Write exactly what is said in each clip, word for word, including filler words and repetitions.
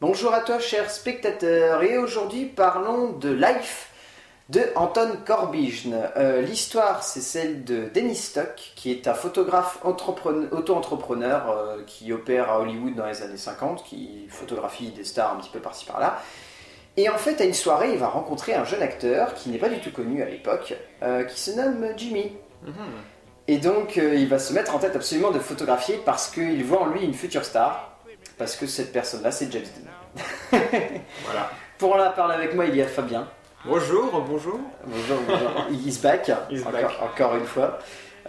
Bonjour à toi chers spectateurs, et aujourd'hui parlons de Life de Anton Corbijn. Euh, L'histoire c'est celle de Dennis Stock, qui est un photographe auto-entrepreneur euh, qui opère à Hollywood dans les années cinquante, qui photographie des stars un petit peu par-ci par-là. Et en fait à une soirée il va rencontrer un jeune acteur qui n'est pas du tout connu à l'époque, euh, qui se nomme Jimmy. Mmh. Et donc euh, il va se mettre en tête absolument de photographier parce qu'il voit en lui une future star. Parce que cette personne-là, c'est James Dean. Voilà. Pour en parler avec moi, il y a Fabien. Bonjour, bonjour. Bonjour, bonjour. He's back. He's encore, back. Encore une fois.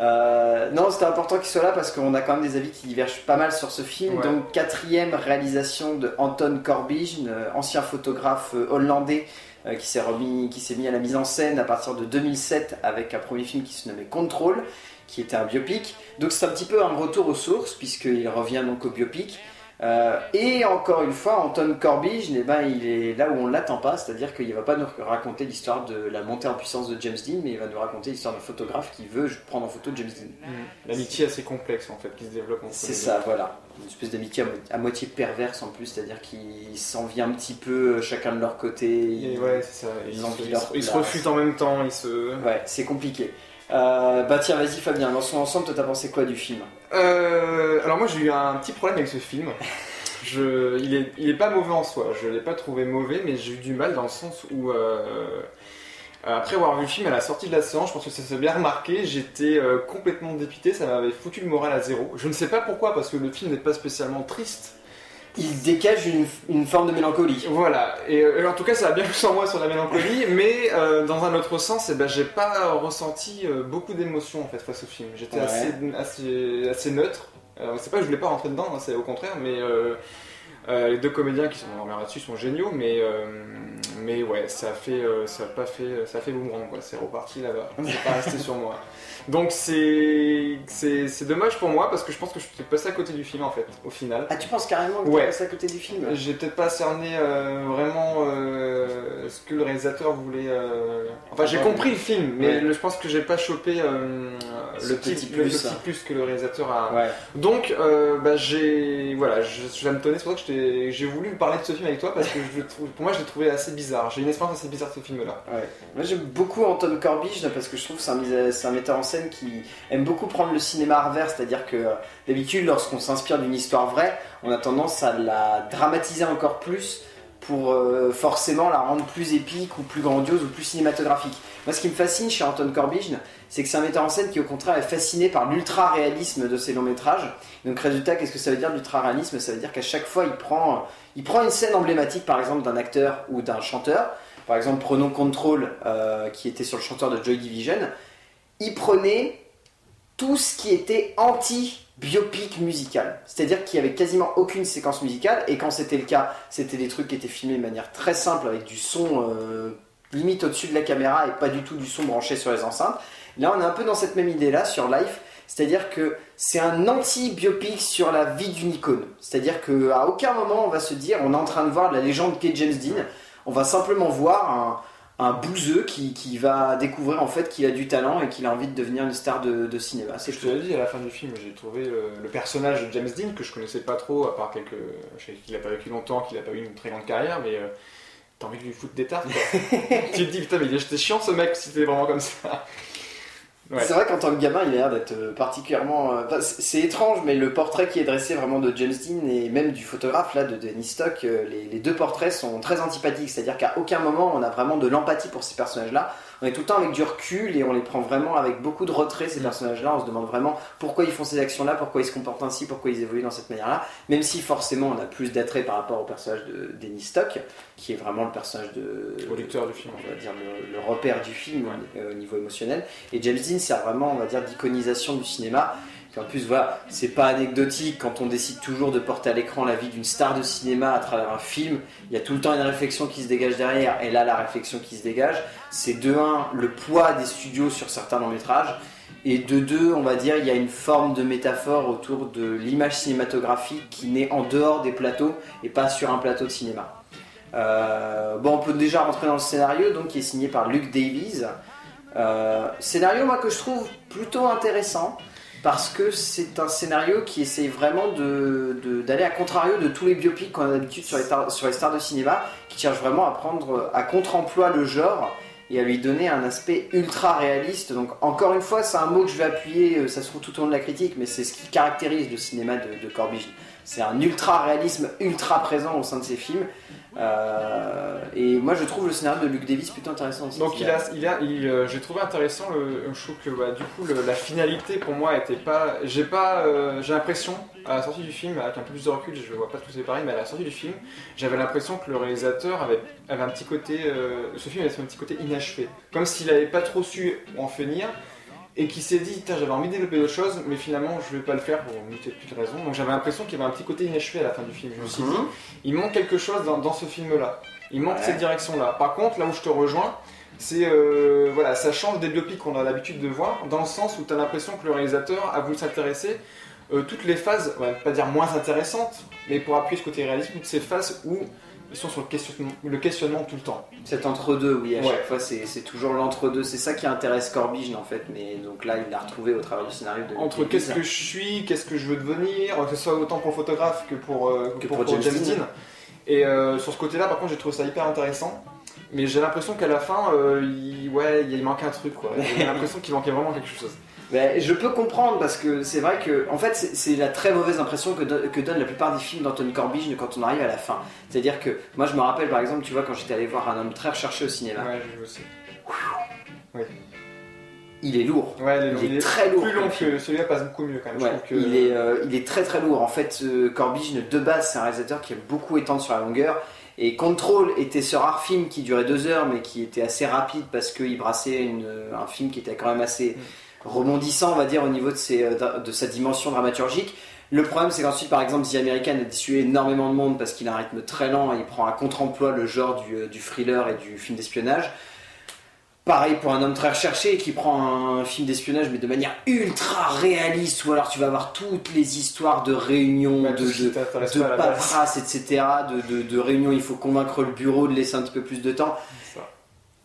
Euh, non, c'était important qu'il soit là parce qu'on a quand même des avis qui divergent pas mal sur ce film. Ouais. Donc, quatrième réalisation de Anton Corbijn, ancien photographe hollandais euh, qui s'est remis, qui s'est mis à la mise en scène à partir de deux mille sept avec un premier film qui se nommait Control, qui était un biopic. Donc, c'est un petit peu un retour aux sources puisqu'il revient donc au biopic. Euh, et encore une fois, Anton Corbijn, eh ben, il est là où on ne l'attend pas, c'est-à-dire qu'il ne va pas nous raconter l'histoire de la montée en puissance de James Dean, mais il va nous raconter l'histoire d'un photographe qui veut prendre en photo James Dean. Mmh. L'amitié assez complexe en fait, qui se développe. C'est ça, voilà. Une espèce d'amitié à, mo à moitié perverse en plus, c'est-à-dire qu'ils s'en vient un petit peu chacun de leur côté. Et ils, ouais, c'est ça. Ils, ils, se, ils, leur, ils leur... se refutent en même temps. Ils se... Ouais, c'est compliqué. Euh, bah tiens, vas-y Fabien, dans son ensemble, toi t'as pensé quoi du film? euh, Alors moi j'ai eu un petit problème avec ce film. Je, il, est, il est pas mauvais en soi, je l'ai pas trouvé mauvais, mais j'ai eu du mal dans le sens où euh, après avoir vu le film à la sortie de la séance, je pense que ça s'est bien remarqué, j'étais euh, complètement dépité, ça m'avait foutu le moral à zéro. Je ne sais pas pourquoi, parce que le film n'est pas spécialement triste. Il dégage une, une forme de mélancolie. Voilà, et, et en tout cas ça a bien plus en moi sur la mélancolie, mais euh, dans un autre sens, eh ben, j'ai pas ressenti euh, beaucoup d'émotions en fait, face au film. J'étais ouais. assez, assez, assez neutre, euh, c'est pas que je voulais pas rentrer dedans, hein, c'est au contraire, mais euh, euh, les deux comédiens qui sont en mer là-dessus sont géniaux, mais, euh, mais ouais, ça a fait, euh, ça a pas fait, ça a fait boomerang, quoi, c'est reparti là-bas, c'est pas resté sur moi. Donc c'est dommage pour moi parce que je pense que je suis peut-être passé à côté du film en fait, au final. Ah tu penses carrément que ouais. tu es passé à côté du film? J'ai peut-être pas cerné euh, vraiment euh, ce que le réalisateur voulait... Euh... Enfin j'ai compris le film, mais ouais. je pense que j'ai pas chopé euh, le, petit, plus, le petit plus que le réalisateur a... Ouais. Donc euh, bah, j'ai... Voilà, je, je vais me tonner, c'est pour ça que j'ai voulu parler de ce film avec toi parce que je, pour moi je l'ai trouvé assez bizarre. J'ai une expérience assez bizarre de ce film-là. Ouais. Moi j'aime beaucoup Anton Corbijn parce que je trouve que c'est un, un metteur en scène qui aime beaucoup prendre le cinéma à revers, c'est-à-dire que d'habitude lorsqu'on s'inspire d'une histoire vraie, on a tendance à la dramatiser encore plus pour euh, forcément la rendre plus épique ou plus grandiose ou plus cinématographique. Moi ce qui me fascine chez Anton Corbijn, c'est que c'est un metteur en scène qui au contraire est fasciné par l'ultra-réalisme de ses longs-métrages. Donc résultat, qu'est-ce que ça veut dire l'ultra-réalisme? Ça veut dire qu'à chaque fois il prend, il prend une scène emblématique par exemple d'un acteur ou d'un chanteur, par exemple prenons Control euh, qui était sur le chanteur de Joy Division. Il prenait tout ce qui était anti-biopic musical. C'est-à-dire qu'il n'y avait quasiment aucune séquence musicale, et quand c'était le cas, c'était des trucs qui étaient filmés de manière très simple, avec du son euh, limite au-dessus de la caméra, et pas du tout du son branché sur les enceintes. Là, on est un peu dans cette même idée-là, sur Life, c'est-à-dire que c'est un anti-biopic sur la vie d'une icône. C'est-à-dire qu'à aucun moment, on va se dire, on est en train de voir la légende qu'est James Dean, on va simplement voir un... un bouseux qui, qui va découvrir en fait qu'il a du talent et qu'il a envie de devenir une star de, de cinéma. Je te l'ai dit à la fin du film, j'ai trouvé le, le personnage de James Dean que je connaissais pas trop, à part quelques... Je sais qu'il a pas vécu longtemps, qu'il a pas eu une très grande carrière, mais euh, t'as envie de lui foutre des tartes quoi. Tu te dis putain mais il était chiant ce mec si t'es vraiment comme ça. Ouais. C'est vrai qu'en tant que gamin, il a l'air d'être particulièrement... Enfin, c'est étrange, mais le portrait qui est dressé vraiment de James Dean et même du photographe, là, de Dennis Stock, les, les deux portraits sont très antipathiques. C'est-à-dire qu'à aucun moment, on a vraiment de l'empathie pour ces personnages-là. On est tout le temps avec du recul et on les prend vraiment avec beaucoup de retrait, ces mmh. personnages-là. On se demande vraiment pourquoi ils font ces actions-là, pourquoi ils se comportent ainsi, pourquoi ils évoluent dans cette manière-là. Même si, forcément, on a plus d'attrait par rapport au personnage de Dennis Stock, qui est vraiment le personnage de... Le producteur du film. On va dire le, le repère du film ouais. euh, au niveau émotionnel. Et James Dean, c'est vraiment, on va dire, d'iconisation du cinéma. Puis en plus, voilà, c'est pas anecdotique quand on décide toujours de porter à l'écran la vie d'une star de cinéma à travers un film. Il y a tout le temps une réflexion qui se dégage derrière, et là, la réflexion qui se dégage, c'est de un, le poids des studios sur certains longs-métrages, et de deux, on va dire, il y a une forme de métaphore autour de l'image cinématographique qui naît en dehors des plateaux et pas sur un plateau de cinéma. Euh, bon, on peut déjà rentrer dans le scénario, donc qui est signé par Luc Davies. Euh, scénario moi que je trouve plutôt intéressant parce que c'est un scénario qui essaye vraiment de, de, d'aller à contrario de tous les biopics qu'on a d'habitude sur les, sur les stars de cinéma, qui cherchent vraiment à prendre à contre-emploi le genre et à lui donner un aspect ultra réaliste. Donc encore une fois, c'est un mot que je vais appuyer, ça se trouve tout au long de la critique, mais c'est ce qui caractérise le cinéma de, de Corbijn. C'est un ultra réalisme ultra présent au sein de ses films. Euh, et moi je trouve le scénario de Luc Davies plutôt intéressant aussi. Donc il a, il a, il, euh, j'ai trouvé intéressant, le, je trouve que bah, du coup le, la finalité pour moi était pas, j'ai pas, euh, j'ai l'impression à la sortie du film, avec un peu plus de recul, je vois pas tout c'est pareil, mais à la sortie du film, j'avais l'impression que le réalisateur avait, avait un petit côté, euh, ce film avait un petit côté inachevé, comme s'il avait pas trop su en finir. Et qui s'est dit, j'avais envie de développer d'autres choses, mais finalement je vais pas le faire pour multitude de raisons. Donc j'avais l'impression qu'il y avait un petit côté inachevé à la fin du film. Je me suis dit, il manque quelque chose dans, dans ce film-là. Il manque ouais. cette direction-là. Par contre, là où je te rejoins, c'est euh, voilà, ça change des biopics qu'on a l'habitude de voir, dans le sens où tu as l'impression que le réalisateur a voulu s'intéresser euh, toutes les phases, on va pas dire moins intéressantes, mais pour appuyer ce côté réalisme, toutes ces phases où ils sont sur le questionnement, le questionnement tout le temps. Cet entre-deux, oui, à ouais. chaque fois, c'est toujours l'entre-deux. C'est ça qui intéresse Corbijn, en fait. Mais donc là, il l'a retrouvé au travers du scénario. De Entre qu'est-ce que je suis, qu'est-ce que je veux devenir, que ce soit autant pour photographe que pour, euh, que pour, pour, pour James Dean. Et euh, sur ce côté-là, par contre, j'ai trouvé ça hyper intéressant. Mais j'ai l'impression qu'à la fin, euh, il, ouais, il manquait un truc, quoi. J'ai l'impression qu'il manquait vraiment quelque chose. Ben, je peux comprendre, parce que c'est vrai que en fait c'est la très mauvaise impression que, do que donnent la plupart des films d'Anton Corbijn quand on arrive à la fin. C'est-à-dire que moi je me rappelle par exemple, tu vois, quand j'étais allé voir Un homme très recherché au cinéma. Ouais, je sais. Oui. Il est lourd. Ouais, il est, lourd. Il est, il est très lourd. Plus long que celui-là passe beaucoup mieux quand même. Ouais, je que... il, est, euh, il est très très lourd. En fait, euh, Corbijn de base c'est un réalisateur qui aime beaucoup étendre sur la longueur. Et Control était ce rare film qui durait deux heures mais qui était assez rapide parce qu'il brassait une, un film qui était quand même assez... Mm. rebondissant, on va dire, au niveau de, ses, de sa dimension dramaturgique. Le problème, c'est qu'ensuite, par exemple, The American a déçu énormément de monde parce qu'il a un rythme très lent et il prend à contre-emploi le genre du, du thriller et du film d'espionnage. Pareil pour Un homme très recherché qui prend un film d'espionnage mais de manière ultra réaliste, ou alors tu vas avoir toutes les histoires de réunions, de, de, de paperasse, et cetera, de, de, de réunions, il faut convaincre le bureau de laisser un petit peu plus de temps.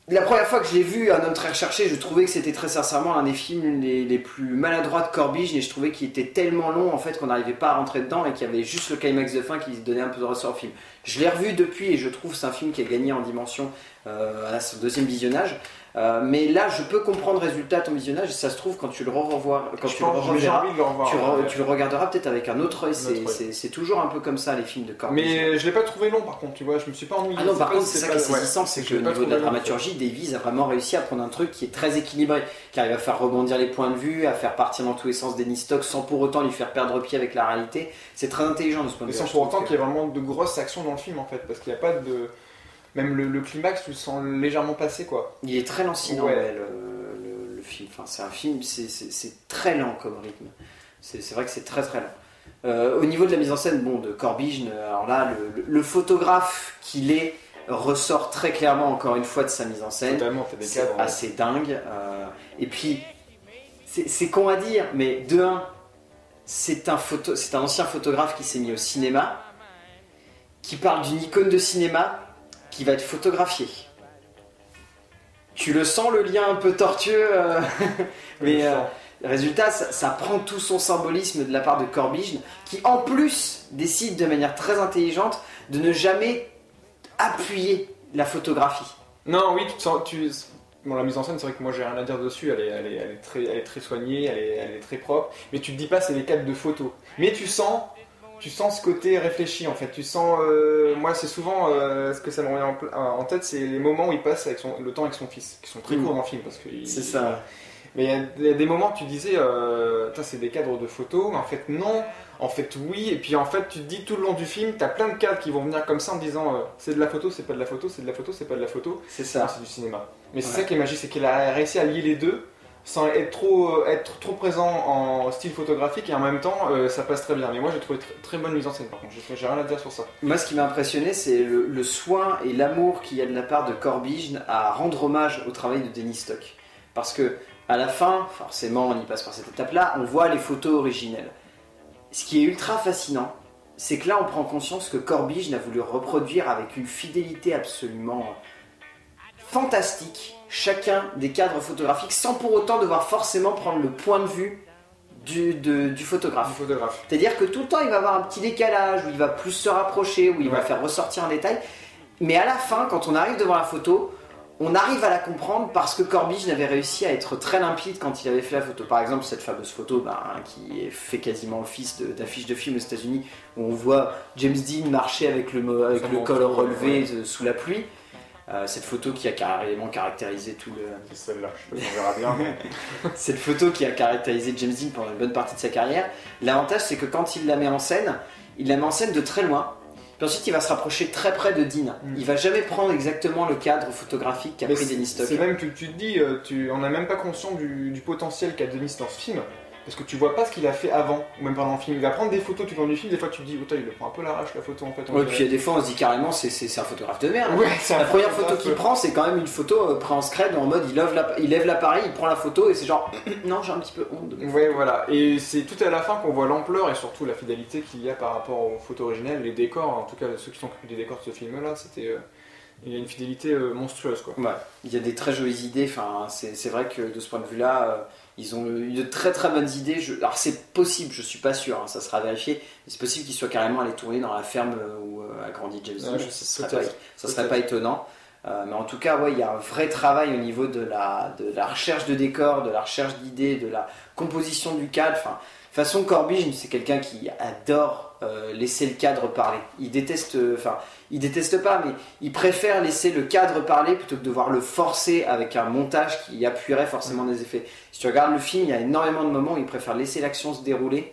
La première fois que je l'ai vu, Un homme très recherché, je trouvais que c'était très sincèrement un des films les, les plus maladroits de Corbijn, et je trouvais qu'il était tellement long en fait qu'on n'arrivait pas à rentrer dedans et qu'il y avait juste le climax de fin qui donnait un peu de ressort au film. Je l'ai revu depuis et je trouve que c'est un film qui a gagné en dimension euh, à son deuxième visionnage. Euh, mais là, je peux comprendre le résultat à ton visionnage, et ça se trouve, quand tu le revois, quand tu, pense, le reverras, le revoir, tu, re, ouais. tu le regarderas peut-être avec un autre œil. C'est toujours un peu comme ça, les films de Corbijn. Mais je l'ai pas trouvé long, par contre, tu vois, je me suis pas ennuyé. Ah non, par contre, c'est ça qui est saisissant, ouais, c'est que, que au niveau de la dramaturgie, Davies a vraiment réussi à prendre un truc qui est très équilibré, qui arrive à faire rebondir les points de vue, à faire partir dans tous les sens Dennis Stock sans pour autant lui faire perdre pied avec la réalité. C'est très intelligent de ce point de vue. Et sans pour autant qu'il y ait vraiment de grosses actions dans le film, en fait, parce qu'il n'y a pas de... Même le, le climax, tu le sens légèrement passé, quoi. Il est très lancinant, ouais. ouais, le, le, le film. Enfin, c'est un film, c'est très lent comme rythme. C'est vrai que c'est très très lent. Euh, au niveau de la mise en scène, bon, de Corbijn, alors là, le, le, le photographe qu'il est ressort très clairement, encore une fois, de sa mise en scène. Totalement, t'as des cadres, ouais. assez dingue. Euh, et puis, c'est con à dire, mais de un, c'est un, un ancien photographe qui s'est mis au cinéma, qui parle d'une icône de cinéma, qui va être photographié. Tu le sens, le lien un peu tortueux, euh, mais euh, résultat, ça, ça prend tout son symbolisme de la part de Corbijn, qui en plus décide de manière très intelligente de ne jamais appuyer la photographie. Non, oui, tu sens, tu... Bon, la mise en scène, c'est vrai que moi j'ai rien à dire dessus, elle est, elle est, elle est, très, elle est très soignée, elle est, elle est très propre, mais tu te dis pas c'est des cadres de photos. Mais tu sens... Tu sens ce côté réfléchi en fait, tu sens, euh, moi c'est souvent euh, ce que ça me revient en, en tête, c'est les moments où il passe avec son, le temps avec son fils, qui sont très courts dans le film. C'est ça. Mais il y, y a des moments où tu disais, euh, c'est des cadres de photos, mais en fait non, en fait oui, et puis en fait tu te dis tout le long du film, t'as plein de cadres qui vont venir comme ça en disant, euh, c'est de la photo, c'est pas de la photo, c'est de la photo, c'est pas de la photo. C'est ça. C'est du cinéma. Mais ouais. C'est ça qui est magique, c'est qu'il a réussi à lier les deux, sans être trop, être trop présent en style photographique, et en même temps euh, ça passe très bien. Mais moi j'ai trouvé tr très bonne mise en scène, par contre j'ai rien à dire sur ça. Moi ce qui m'a impressionné, c'est le, le soin et l'amour qu'il y a de la part de Corbijn à rendre hommage au travail de Dennis Stock, parce que à la fin, forcément on y passe par cette étape là, on voit les photos originelles. Ce qui est ultra fascinant, c'est que là on prend conscience que Corbijn a voulu reproduire avec une fidélité absolument fantastique chacun des cadres photographiques, sans pour autant devoir forcément prendre le point de vue du, de, du photographe. Du photographe. C'est-à-dire que tout le temps, il va avoir un petit décalage, où il va plus se rapprocher, où il ouais. va faire ressortir un détail. Mais à la fin, quand on arrive devant la photo, on arrive à la comprendre parce que Corbijn avait réussi à être très limpide quand il avait fait la photo. Par exemple, cette fameuse photo ben, qui fait quasiment office d'affiche de, de film aux États-Unis, où on voit James Dean marcher avec le, avec le col relevé ouais. sous la pluie. Euh, cette photo qui a carrément caractérisé tout le... C'est celle-là, je sais pas, on verra bien. Cette photo qui a caractérisé James Dean pendant une bonne partie de sa carrière. L'avantage, c'est que quand il la met en scène, il la met en scène de très loin. Puis ensuite, il va se rapprocher très près de Dean. Mm. Il va jamais prendre exactement le cadre photographique qu'a pris Dennis Stock. C'est même que tu te dis, tu, on n'a même pas conscience du, du potentiel qu'a Dennis dans ce film. Parce que tu vois pas ce qu'il a fait avant, ou même pendant le film. Il va prendre des photos tout le long du film, des fois tu te dis, oh, il le prend un peu l'arrache la photo en fait. Ouais, puis il y a des fois on se dit carrément, c'est un photographe de merde. Ouais, la première photo qu'il prend, c'est quand même une photo euh, prise en scred, en mode il lève la, il lève l'appareil, il prend la photo et c'est genre, non, j'ai un petit peu honte. Ouais, voilà. Et c'est tout à la fin qu'on voit l'ampleur et surtout la fidélité qu'il y a par rapport aux photos originelles, les décors, en tout cas ceux qui sont occupés des décors de ce film là, c'était. Euh... Il y a une fidélité euh, monstrueuse quoi. Ouais. Il y a des très jolies idées, enfin, c'est vrai que de ce point de vue là, euh, ils ont eu de très très bonnes idées. Je, alors c'est possible, je suis pas sûr, hein, ça sera vérifié, mais c'est possible qu'ils soient carrément allés tourner dans la ferme où euh, a grandi James Dean, ouais, ça, ça serait pas étonnant. Euh, mais en tout cas, ouais, il y a un vrai travail au niveau de la, de la recherche de décors, de la recherche d'idées, de la composition du cadre. Enfin, de toute façon, Corbijn, c'est quelqu'un qui adore euh, laisser le cadre parler. Il déteste, enfin, il déteste pas, mais il préfère laisser le cadre parler plutôt que de devoir le forcer avec un montage qui appuierait forcément des effets. Si tu regardes le film, il y a énormément de moments où il préfère laisser l'action se dérouler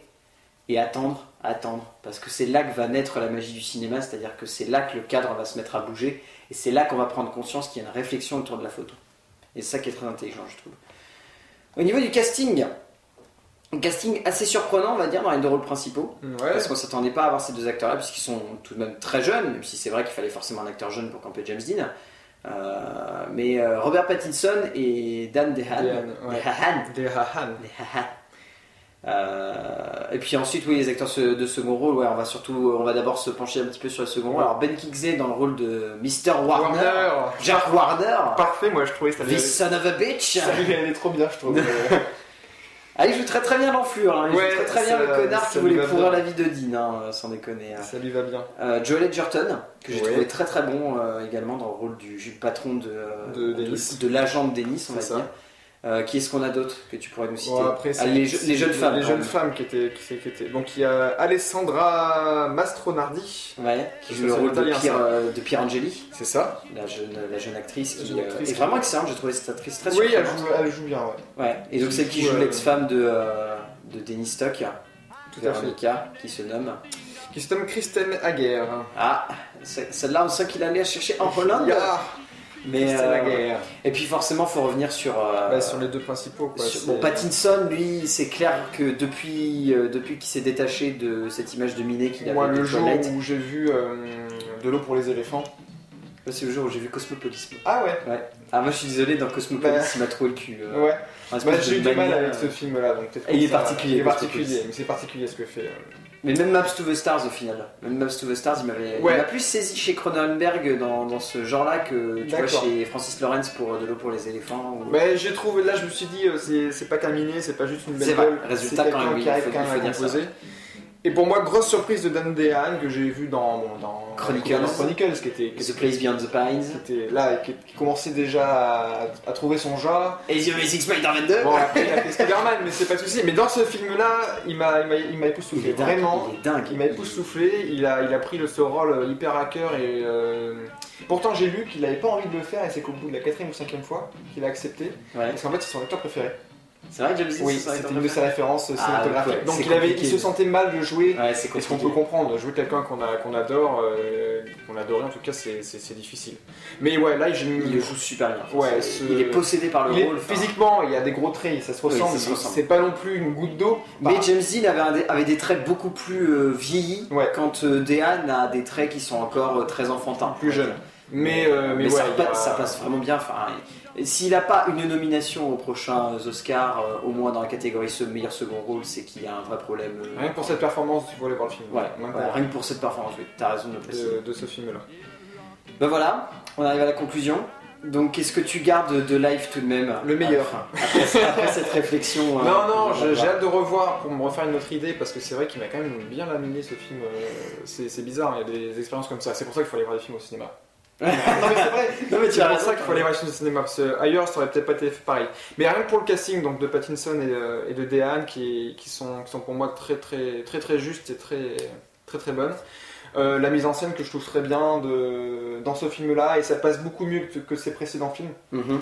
et attendre, attendre. Parce que c'est là que va naître la magie du cinéma, c'est-à-dire que c'est là que le cadre va se mettre à bouger et c'est là qu'on va prendre conscience qu'il y a une réflexion autour de la photo. Et c'est ça qui est très intelligent, je trouve. Au niveau du casting, un casting assez surprenant, on va dire, dans les deux rôles principaux. Ouais. Parce qu'on ne s'attendait pas à avoir ces deux acteurs-là, puisqu'ils sont tout de même très jeunes, même si c'est vrai qu'il fallait forcément un acteur jeune pour camper James Dean. Euh, mais euh, Robert Pattinson et Dan DeHaan. Ouais. DeHaan. Euh, et puis ensuite, oui, les acteurs de second rôle, ouais, on va surtout, on va d'abord se pencher un petit peu sur le second rôle. Alors Ben Kixé dans le rôle de mister Warner, Warner. Jack Warner. Parfait, moi je trouvais ça. The son of a bitch. Ça lui allait trop bien, je trouve. Ah, il joue très très bien l'enflure, hein. Il ouais, joue très très bien le connard qui voulait pourrir la vie de Dean, hein, sans déconner. Ça lui va bien. Euh, Joel Edgerton, que j'ai ouais. trouvé très très bon euh, également dans le rôle du, du patron de, euh, de, de, de l'agent de Dennis, on va ça. dire. Euh, qui est-ce qu'on a d'autre que tu pourrais nous citer? Bon, après, ah, les, je, les jeunes femmes. Les jeunes même. femmes qui étaient, qui, qui étaient. Donc il y a Alessandra Mastronardi, ouais, qui joue le rôle de Pier, euh, de Pier Angeli. C'est ça. La jeune, la jeune actrice la jeune qui actrice, est vraiment excellente. J'ai trouvé cette actrice très surprenante. Oui, elle joue, elle joue bien. Ouais. ouais. Et donc celle qui joue euh... l'ex-femme de, euh, de Dennis Stock, tout à fait, qui se nomme. Qui se nomme Kristen Hager. Ah, celle-là, on sait qu'il allait chercher en Hollande. Yeah. Mais euh, la guerre. Et puis forcément, faut revenir sur euh, bah, sur les deux principaux. Quoi. Sur, bon, Pattinson, lui, c'est clair que depuis euh, depuis qu'il s'est détaché de cette image de Minet qu'il avait. Moi, le jour toilettes, où j'ai vu euh, De l'eau pour les éléphants. C'est le jour où j'ai vu Cosmopolis. Ah ouais. ouais. Ah moi, je suis désolé, dans Cosmopolis, bah, il m'a trouvé le cul. Euh, ouais. Bah, j'ai eu du mal avec ce film-là, donc peut-être. Il est particulier. Il est particulier. Mais c'est particulier ce que fait. Euh... Mais même Maps to the Stars au final, même Maps to the Stars, il m'avait ouais. plus saisi chez Cronenberg dans, dans ce genre-là que tu vois chez Francis Lawrence pour De l'eau pour les éléphants. Ou... Mais j'ai trouvé, là je me suis dit, c'est pas caminé, c'est pas juste une belle gueule. Résultat quand même, il faut dire ça. Et pour moi, grosse surprise de Dan DeHaan que j'ai vu dans, bon, dans Chronicles, dans Chronicles qui était qui The Place Beyond the Pines, qui était là, qui, qui commençait déjà à, à trouver son genre. Et The Amazing Spider-Man deux. Bon, après il a fait Spider-Man, mais c'est pas de souci. Mais dans ce film-là, il m'a, il m'a, il m'a époustouflé. Il est vraiment, il est dingue. Il m'a époustouflé. Il a, il a pris le ce rôle hyper à cœur et euh... pourtant j'ai lu qu'il n'avait pas envie de le faire et c'est qu'au bout de la quatrième ou cinquième fois qu'il a accepté. Ouais. Parce qu'en fait, c'est son acteur préféré. C'est vrai que James Dean, oui, c'était une de ses références cinématographiques. Ah, donc il, avait, il se sentait mal de jouer. Ouais, c'est ce qu'on peut comprendre. Jouer quelqu'un qu'on qu'on adore, euh, qu'on adorait en tout cas, c'est difficile. Mais ouais, là il, il le joue super bien. Ouais, ce... Il est possédé par le il rôle. Est... Enfin... Physiquement, il y a des gros traits, ça se ressemble. Oui, c'est pas non plus une goutte d'eau. Mais bah... James Dean avait, dé... avait des traits beaucoup plus euh, vieillis. Ouais. Quand euh, Dehan a des traits qui sont encore euh, très enfantins, plus jeunes. Mais, euh, mais, mais ouais, ça, a... ça passe vraiment bien. Enfin, s'il n'a pas une nomination aux prochains Oscars, euh, au moins dans la catégorie ce meilleur second rôle, c'est qu'il y a un vrai problème. Euh... Rien que pour cette performance, il faut aller voir le film. Ouais, ouais, ouais. Rien que pour cette performance, oui, t'as raison de le préciser. De, de ce film-là. Ben voilà, on arrive à la conclusion. Donc, est-ce que tu gardes de Life tout de même? Le meilleur. Après, après, après cette réflexion. Non, hein, non, j'ai hâte de revoir pour me refaire une autre idée, parce que c'est vrai qu'il m'a quand même bien laminé ce film. C'est bizarre, il y a des expériences comme ça. C'est pour ça qu'il faut aller voir des films au cinéma. Non, mais c'est vrai, non, mais c'est pour ça qu'il faut aller voir des films au cinéma, parce que ailleurs ça aurait peut-être pas été pareil. Mais rien que pour le casting donc, de Pattinson et de, et de DeHaan qui, qui, sont, qui sont pour moi très très, très, très justes et très très, très bonnes. Euh, la mise en scène que je trouve très bien de, dans ce film là, et ça passe beaucoup mieux que, que ses précédents films. Mm-hmm.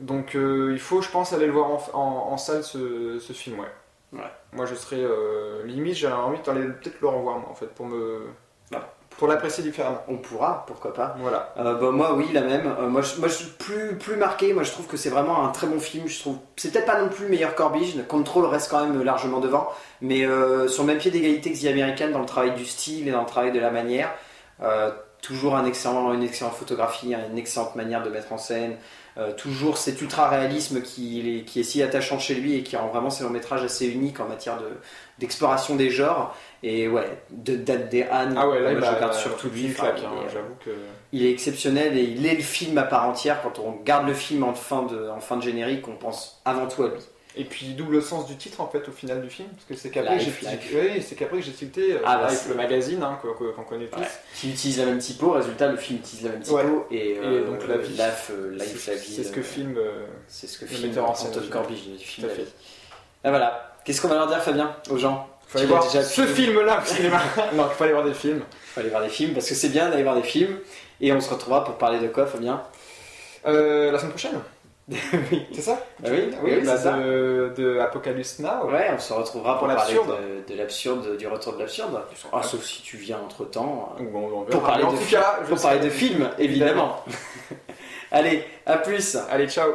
Donc euh, il faut, je pense, aller le voir en, en, en salle ce, ce film. Ouais. Ouais. Moi je serais euh, limite, j'aurais envie d'aller peut-être le revoir moi, en fait, pour me. Voilà. Pour l'apprécier différemment. On pourra, pourquoi pas. Voilà. Euh, bah, moi, oui, la même. Euh, moi, je, moi, je suis plus, plus marqué. Moi, je trouve que c'est vraiment un très bon film. Je trouve. C'est peut-être pas non plus le meilleur Corbijn. Control reste quand même largement devant. Mais euh, sur le même pied d'égalité que The American dans le travail du style et dans le travail de la manière. Euh, toujours un excellent, une excellente photographie, une excellente manière de mettre en scène. Euh, toujours cet ultra-réalisme qui, qui est si attachant chez lui et qui rend vraiment ses longs-métrages assez uniques en matière de, d'exploration des genres. Et ouais, de Dan DeHaan, ah ouais, là, moi, bah, je regarde bah, surtout lui, hein, j'avoue que... Il est exceptionnel et il est le film à part entière. Quand on regarde le film en fin de, en fin de générique, on pense avant tout à lui. Et puis double sens du titre en fait au final du film, parce que c'est qu'après que j'ai cité le magazine hein, qu'on que, qu connaît tous. Ouais. Qui utilise la même typo, résultat le film utilise la même typo, ouais. et, et euh, donc la vie. Euh, c'est ce que filme euh, c'est ce que filme Anton Corbijn. Ah voilà, qu'est-ce qu'on va leur dire Fabien aux gens? Faut aller voir déjà ce film là au cinéma. Non, il faut aller voir des films. Faut aller voir des films parce que c'est bien d'aller voir des films, et on se retrouvera pour parler de quoi Fabien? Euh, la semaine prochaine. Oui. C'est ça, bah oui, oui, oui, bah ça. De, de Apocalypse Now. Ouais, on se retrouvera pour, pour parler de, de l'absurde, du retour de l'absurde. Ah, sauf si tu viens entre temps. Bon, pour parler, de, cas, pour parler de films, évidemment. Allez, à plus. Allez, ciao.